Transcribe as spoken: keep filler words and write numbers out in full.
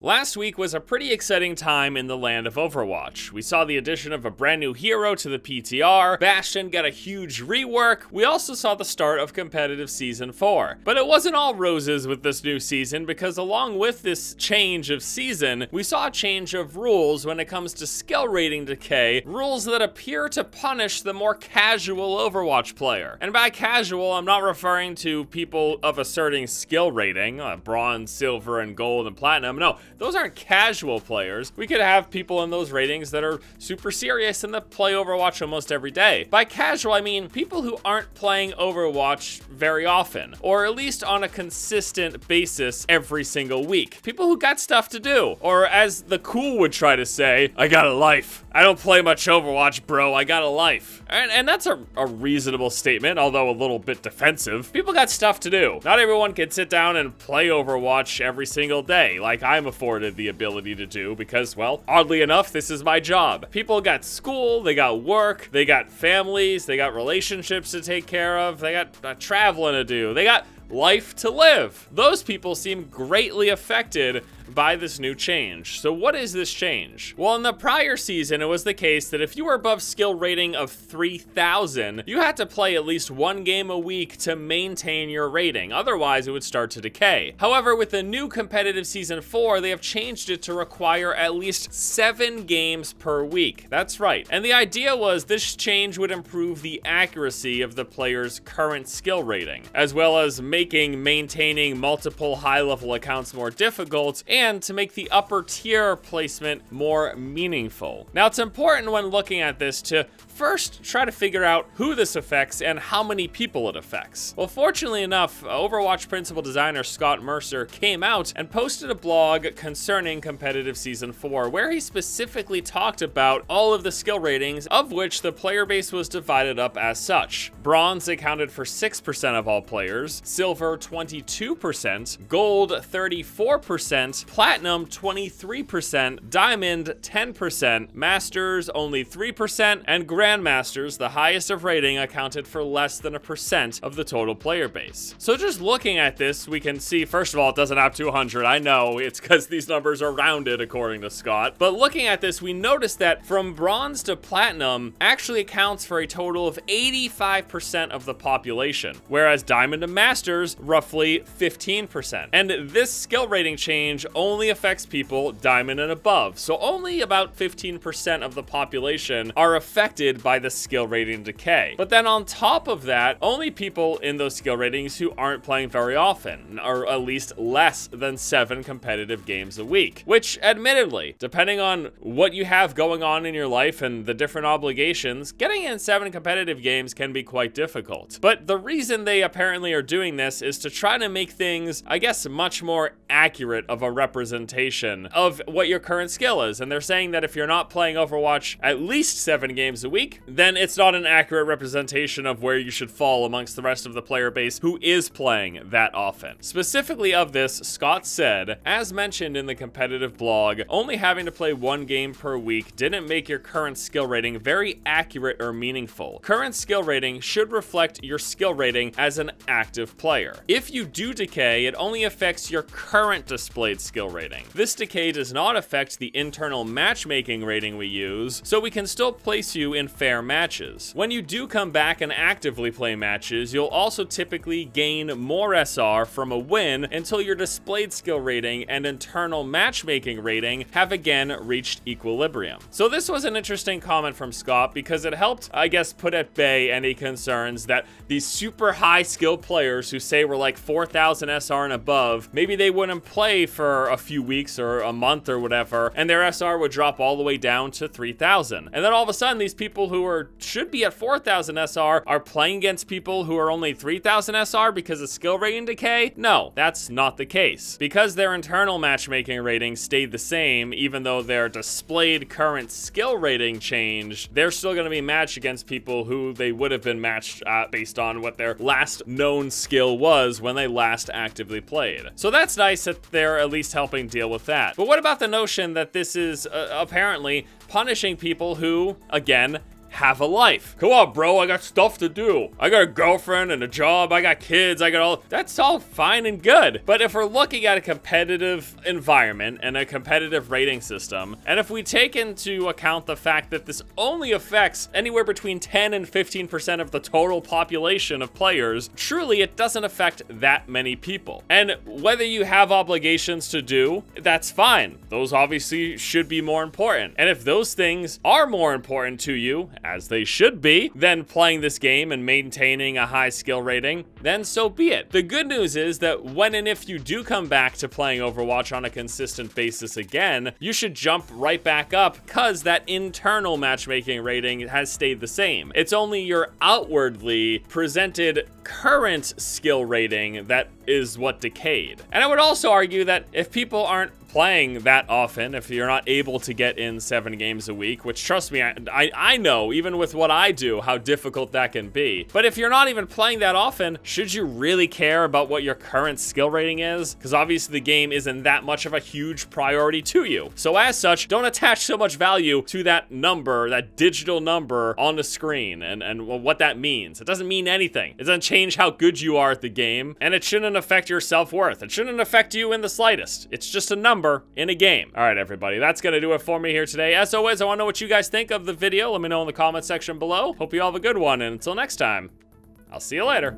Last week was a pretty exciting time in the land of Overwatch. We saw the addition of a brand new hero to the P T R, Bastion got a huge rework, we also saw the start of competitive season four. But it wasn't all roses with this new season, because along with this change of season, we saw a change of rules when it comes to skill rating decay, rules that appear to punish the more casual Overwatch player. And by casual, I'm not referring to people of a certain skill rating, uh, bronze, silver, and gold, and platinum, no. Those aren't casual players. We could have people in those ratings that are super serious and that play Overwatch almost every day. By casual, I mean people who aren't playing Overwatch very often, or at least on a consistent basis every single week. People who got stuff to do, or as the cool would try to say, I got a life. I don't play much Overwatch, bro, I got a life. And, and that's a, a reasonable statement, although a little bit defensive. People got stuff to do. Not everyone can sit down and play Overwatch every single day, like I'm afforded the ability to do because, well, oddly enough, this is my job. People got school, they got work, they got families, they got relationships to take care of, they got uh, traveling to do, they got life to live. Those people seem greatly affected by this new change. So what is this change? Well, in the prior season, it was the case that if you were above skill rating of three thousand, you had to play at least one game a week to maintain your rating. Otherwise, it would start to decay. However, with the new competitive season four, they have changed it to require at least seven games per week. That's right. And the idea was this change would improve the accuracy of the player's current skill rating, as well as making maintaining multiple high-level accounts more difficult, and to make the upper tier placement more meaningful. Now, it's important when looking at this to first try to figure out who this affects and how many people it affects. Well, fortunately enough, Overwatch principal designer Scott Mercer came out and posted a blog concerning competitive season four, where he specifically talked about all of the skill ratings, of which the player base was divided up as such. Bronze accounted for six percent of all players, silver twenty-two percent, gold thirty-four percent, platinum twenty-three percent, diamond ten percent, masters only three percent, and grand Grandmasters, the highest of rating, accounted for less than a percent of the total player base. So just looking at this, we can see, first of all, it doesn't have two hundred. I know, it's because these numbers are rounded according to Scott. But looking at this, we notice that from bronze to platinum actually accounts for a total of eighty-five percent of the population, whereas diamond to masters, roughly fifteen percent. And this skill rating change only affects people diamond and above. So only about fifteen percent of the population are affected by the skill rating decay. But then on top of that, only people in those skill ratings who aren't playing very often, or at least less than seven competitive games a week, which admittedly, depending on what you have going on in your life and the different obligations, getting in seven competitive games can be quite difficult. But the reason they apparently are doing this is to try to make things, I guess, much more accurate of a representation of what your current skill is. And they're saying that if you're not playing Overwatch at least seven games a week, then it's not an accurate representation of where you should fall amongst the rest of the player base who is playing that often. Specifically of this, Scott said, as mentioned in the competitive blog, only having to play one game per week didn't make your current skill rating very accurate or meaningful. Current skill rating should reflect your skill rating as an active player. If you do decay, it only affects your current displayed skill rating. This decay does not affect the internal matchmaking rating we use, so we can still place you in fair matches. When you do come back and actively play matches, you'll also typically gain more S R from a win until your displayed skill rating and internal matchmaking rating have again reached equilibrium. So this was an interesting comment from Scott because it helped, I guess, put at bay any concerns that these super high skill players who say we're like four thousand S R and above, maybe they wouldn't play for a few weeks or a month or whatever, and their S R would drop all the way down to three thousand. And then all of a sudden, these people who are should be at four thousand S R are playing against people who are only three thousand S R because of skill rating decay? No, that's not the case. Because their internal matchmaking rating stayed the same, even though their displayed current skill rating changed, they're still going to be matched against people who they would have been matched at based on what their last known skill was when they last actively played. So that's nice that they're at least helping deal with that. But what about the notion that this is uh, apparently punishing people who, again, have a life. Come on, bro, I got stuff to do. I got a girlfriend and a job, I got kids, I got all, that's all fine and good. But if we're looking at a competitive environment and a competitive rating system, and if we take into account the fact that this only affects anywhere between ten and fifteen percent of the total population of players, truly it doesn't affect that many people. And whether you have obligations to do, that's fine. Those obviously should be more important. And if those things are more important to you, as they should be, then playing this game and maintaining a high skill rating, then so be it. The good news is that when and if you do come back to playing Overwatch on a consistent basis again, you should jump right back up, because that internal matchmaking rating has stayed the same. It's only your outwardly presented current skill rating that is what decayed. And I would also argue that if people aren't playing that often, if you're not able to get in seven games a week, which trust me, I, I, I know, even with what I do, how difficult that can be. But if you're not even playing that often, should you really care about what your current skill rating is? Because obviously the game isn't that much of a huge priority to you. So as such, don't attach so much value to that number, that digital number on the screen and, and what that means. It doesn't mean anything. It doesn't change how good you are at the game, and it shouldn't affect your self-worth. It shouldn't affect you in the slightest. It's just a number in a game. All right, everybody, that's gonna do it for me here today. As always, I wanna know what you guys think of the video. Let me know in the comment section below. Hope you all have a good one, and until next time, I'll see you later.